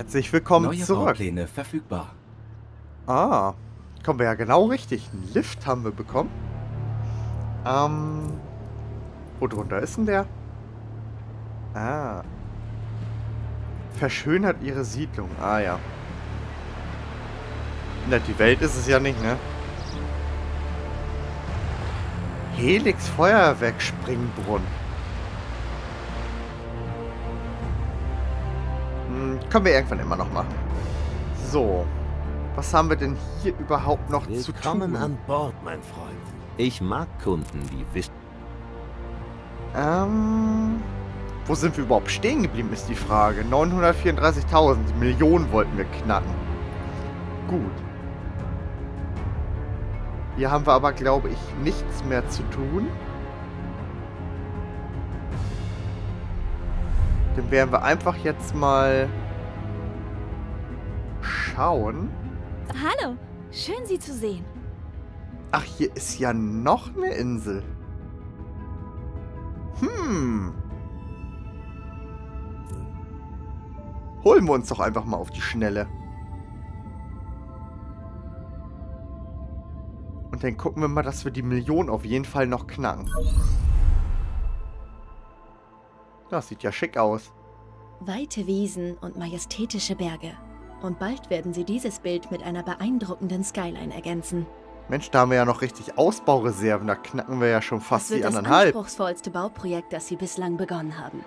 Herzlich willkommen neue zurück. Baupläne verfügbar. Ah, kommen wir ja genau richtig. Einen Lift haben wir bekommen. Wo drunter ist denn der? Ah. Verschönert ihre Siedlung. Ah ja. Na, die Welt ist es ja nicht, ne? Helix Feuerwerk Springbrunnen. Können wir irgendwann immer noch machen. So. Was haben wir denn hier überhaupt noch zu tun? Willkommen an Bord, mein Freund. Ich mag Kunden, die wissen. Wo sind wir überhaupt stehen geblieben, ist die Frage. 934.000 Millionen wollten wir knacken. Gut. Hier haben wir aber, glaube ich, nichts mehr zu tun. Dann werden wir einfach jetzt mal schauen. Hallo, schön Sie zu sehen. Ach, hier ist ja noch eine Insel. Holen wir uns doch einfach mal auf die Schnelle. Und dann gucken wir mal, dass wir die Million auf jeden Fall noch knacken. Das sieht ja schick aus. Weite Wiesen und majestätische Berge. Und bald werden sie dieses Bild mit einer beeindruckenden Skyline ergänzen. Mensch, da haben wir ja noch richtig Ausbaureserven. Da knacken wir ja schon fast die anderen halb. Das anspruchsvollste Bauprojekt, das sie bislang begonnen haben.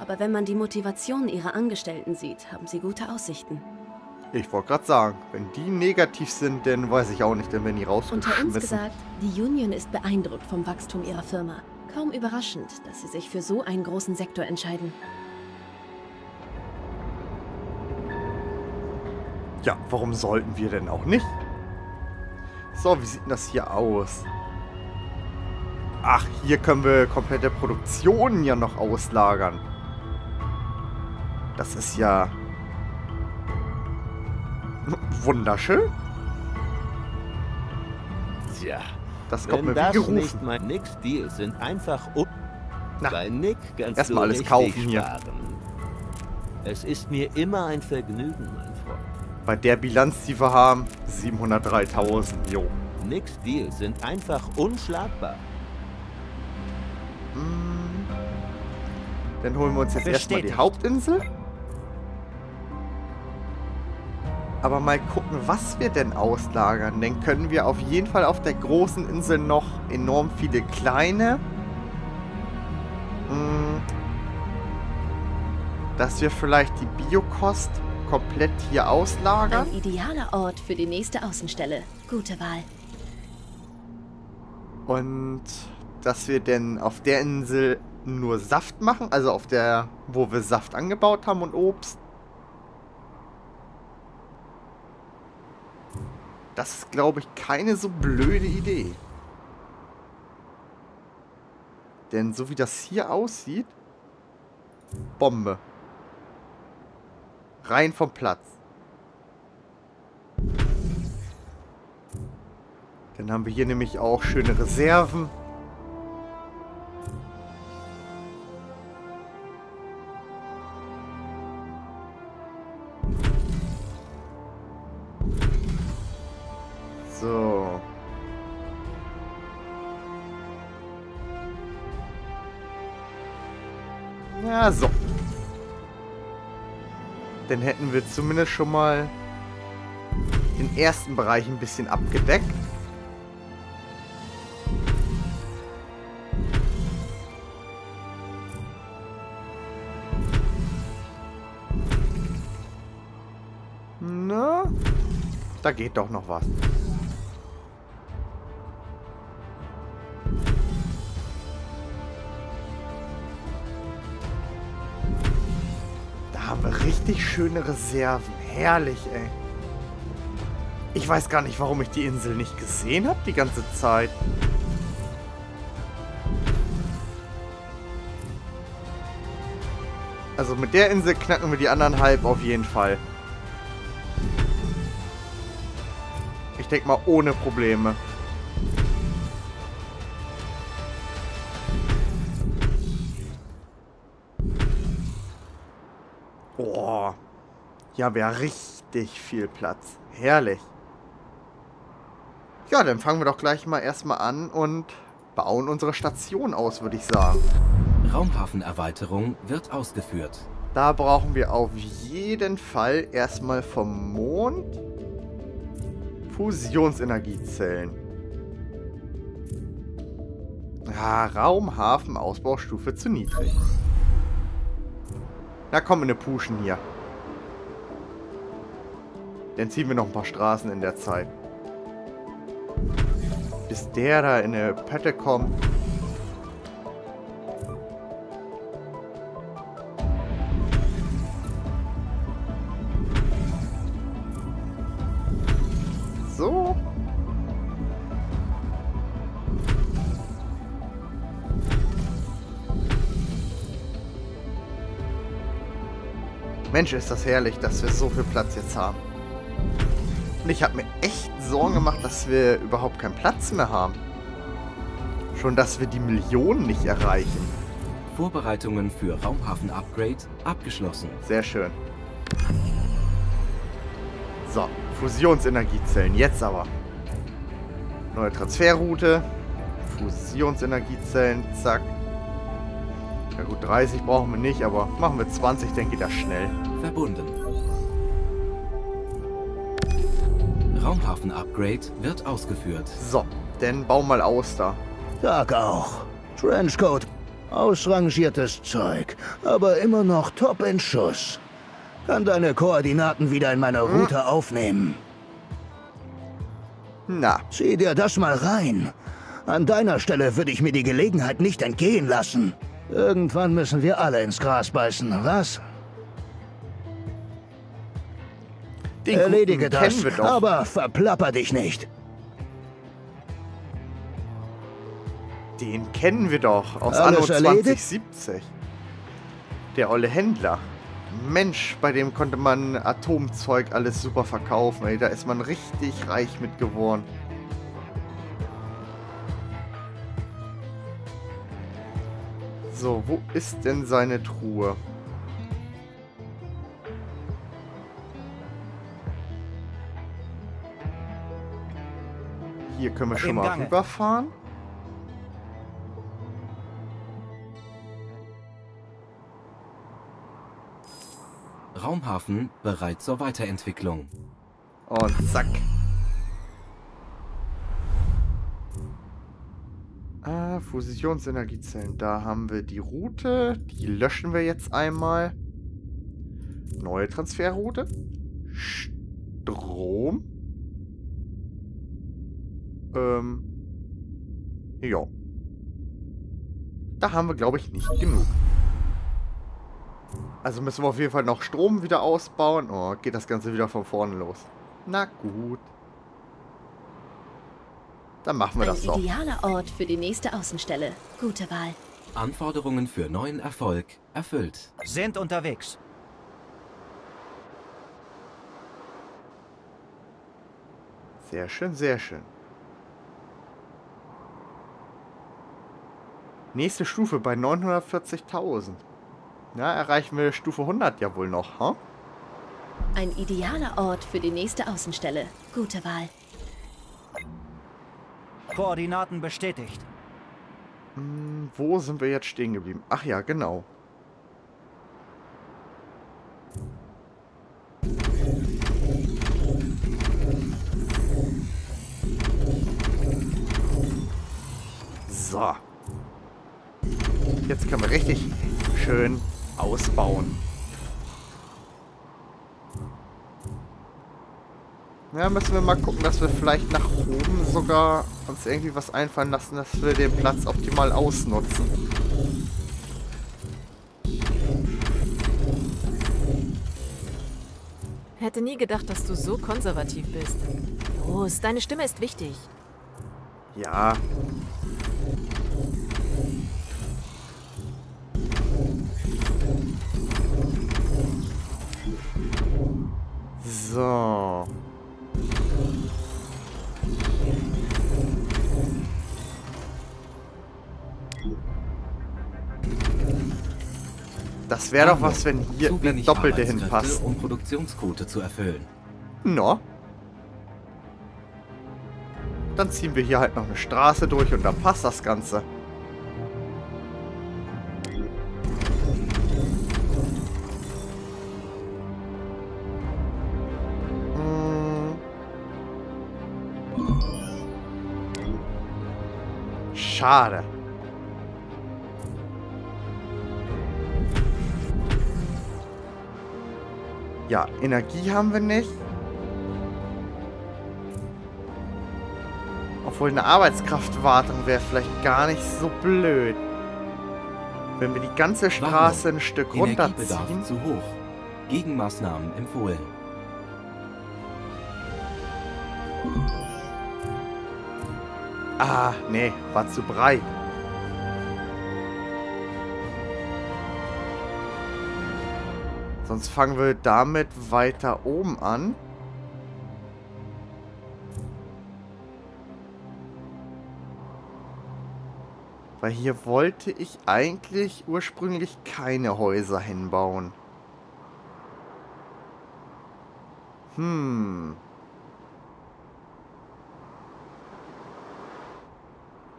Aber wenn man die Motivation ihrer Angestellten sieht, haben sie gute Aussichten. Ich wollte gerade sagen, wenn die negativ sind, dann weiß ich auch nicht, denn wenn die rausgeschmissen. Unter uns gesagt, die Union ist beeindruckt vom Wachstum ihrer Firma. Kaum überraschend, dass sie sich für so einen großen Sektor entscheiden. Ja, warum sollten wir denn auch nicht? So, wie sieht denn das hier aus? Ach, hier können wir komplette Produktionen ja noch auslagern. Das ist ja wunderschön. Tja, das kommt mir wie gerufen. Nicht mein Nix Deal sind einfach bei Nick ganz erstmal alles kaufen hier. Sparen. Es ist mir immer ein Vergnügen, mein Freund. Bei der Bilanz, die wir haben, 703.000, jo. Nix Deal sind einfach unschlagbar. Dann holen wir uns jetzt erstmal die Hauptinsel. Aber mal gucken, was wir denn auslagern. Dann können wir auf jeden Fall auf der großen Insel noch enorm viele kleine. Dass wir vielleicht die Biokost komplett hier auslagern. Ein idealer Ort für die nächste Außenstelle. Gute Wahl. Und dass wir denn auf der Insel nur Saft machen, also auf der, wo wir Saft angebaut haben und Obst. Das ist, glaube ich, keine so blöde Idee. Denn so wie das hier aussieht, Bombe. Rein vom Platz. Dann haben wir hier nämlich auch schöne Reserven. So. Ja, so. Dann hätten wir zumindest schon mal den ersten Bereich ein bisschen abgedeckt. Na? Da geht doch noch was. Richtig schöne Reserven. Herrlich, ey. Ich weiß gar nicht, warum ich die Insel nicht gesehen habe die ganze Zeit. Also mit der Insel knacken wir die anderen halb auf jeden Fall. Ich denke mal ohne Probleme. Ja, wäre richtig viel Platz. Herrlich. Ja, dann fangen wir doch gleich mal erstmal an und bauen unsere Station aus, würde ich sagen. Raumhafenerweiterung wird ausgeführt. Da brauchen wir auf jeden Fall erstmal vom Mond Fusionsenergiezellen. Ah, Raumhafen Ausbaustufe zu niedrig. Na komm, eine Puschen hier. Dann ziehen wir noch ein paar Straßen in der Zeit. Bis der da in eine Pötte kommt. So. Mensch, ist das herrlich, dass wir so viel Platz jetzt haben. Und ich habe mir echt Sorgen gemacht, dass wir überhaupt keinen Platz mehr haben. Schon, dass wir die Millionen nicht erreichen. Vorbereitungen für Raumhafen-Upgrade abgeschlossen. Sehr schön. So, Fusionsenergiezellen, jetzt aber. Neue Transferroute. Fusionsenergiezellen, zack. Ja gut, 30 brauchen wir nicht, aber machen wir 20, dann geht das schnell. Verbunden. Raumhafen-Upgrade wird ausgeführt. So, dann bau mal aus da. Tag auch. Trenchcoat. Ausrangiertes Zeug. Aber immer noch top in Schuss. Kann deine Koordinaten wieder in meiner Route aufnehmen. Na. Zieh dir das mal rein. An deiner Stelle würde ich mir die Gelegenheit nicht entgehen lassen. Irgendwann müssen wir alle ins Gras beißen, was? Den Erledige das, aber verplapper dich nicht. Den kennen wir doch aus Anno 2070. Der olle Händler. Mensch, bei dem konnte man Atomzeug alles super verkaufen. Ey, da ist man richtig reich mit geworden. So, wo ist denn seine Truhe? Hier können wir schon mal rüberfahren. Raumhafen bereit zur Weiterentwicklung. Und zack. Fusionsenergiezellen. Da haben wir die Route. Die löschen wir jetzt einmal. Neue Transferroute. Strom. Ja. Da haben wir, glaube ich, nicht genug. Also müssen wir auf jeden Fall noch Strom wieder ausbauen. Oh, geht das Ganze wieder von vorne los. Na gut. Dann machen wir das doch. Ein idealer Ort für die nächste Außenstelle. Gute Wahl. Anforderungen für neuen Erfolg erfüllt. Sind unterwegs. Sehr schön, sehr schön. Nächste Stufe bei 940.000. Na, erreichen wir Stufe 100 ja wohl noch, ha? Ein idealer Ort für die nächste Außenstelle. Gute Wahl. Koordinaten bestätigt. Wo sind wir jetzt stehen geblieben? Ach ja, genau. So. Jetzt können wir richtig schön ausbauen. Ja, müssen wir mal gucken, dass wir vielleicht nach oben sogar uns irgendwie was einfallen lassen, dass wir den Platz optimal ausnutzen. Hätte nie gedacht, dass du so konservativ bist. Los, deine Stimme ist wichtig. Ja. So. Das wäre doch was, wenn hier eine doppelte hinpasst. Um Produktionsquote zu erfüllen. No. Dann ziehen wir hier halt noch eine Straße durch und dann passt das Ganze. Schade. Ja, Energie haben wir nicht. Obwohl eine Arbeitskraftwartung wäre vielleicht gar nicht so blöd. Wenn wir die ganze Straße ein Stück runterziehen. Energiebedarf zu hoch. Gegenmaßnahmen empfohlen. Ah, nee, war zu breit. Sonst fangen wir damit weiter oben an. Weil hier wollte ich eigentlich ursprünglich keine Häuser hinbauen.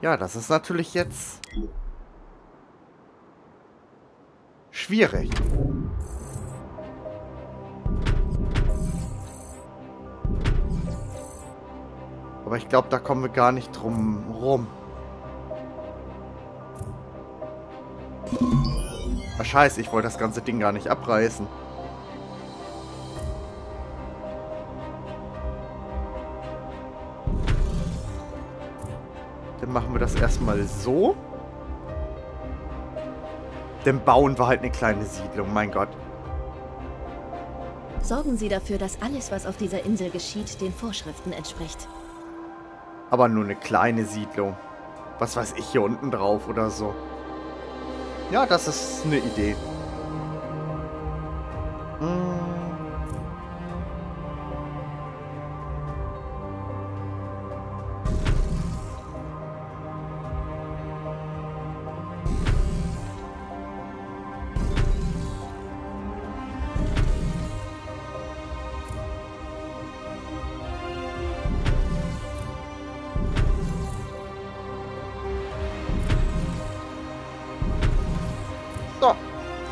Ja, das ist natürlich jetzt schwierig. Aber ich glaube, da kommen wir gar nicht drum rum. Ah, scheiße, ich wollte das ganze Ding gar nicht abreißen. Dann machen wir das erstmal so. Dann bauen wir halt eine kleine Siedlung, mein Gott. Sorgen Sie dafür, dass alles, was auf dieser Insel geschieht, den Vorschriften entspricht. Aber nur eine kleine Siedlung. Was weiß ich, hier unten drauf oder so. Ja, das ist eine Idee.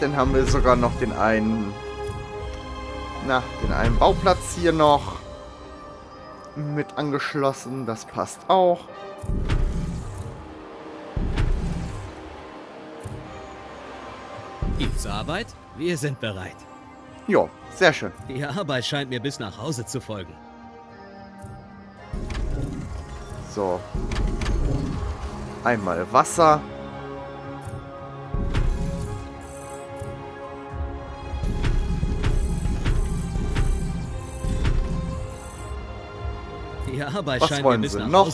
Dann haben wir sogar noch den einen Bauplatz hier noch mit angeschlossen. Das passt auch. Gibt's Arbeit? Wir sind bereit. Jo, sehr schön. Die Arbeit scheint mir bis nach Hause zu folgen. So. Einmal Wasser. Was wollen Sie noch?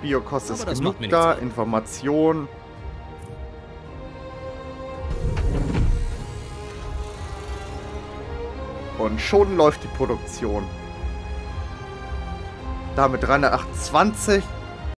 Biokost ist genug da, Information. Und schon läuft die Produktion. Damit 328.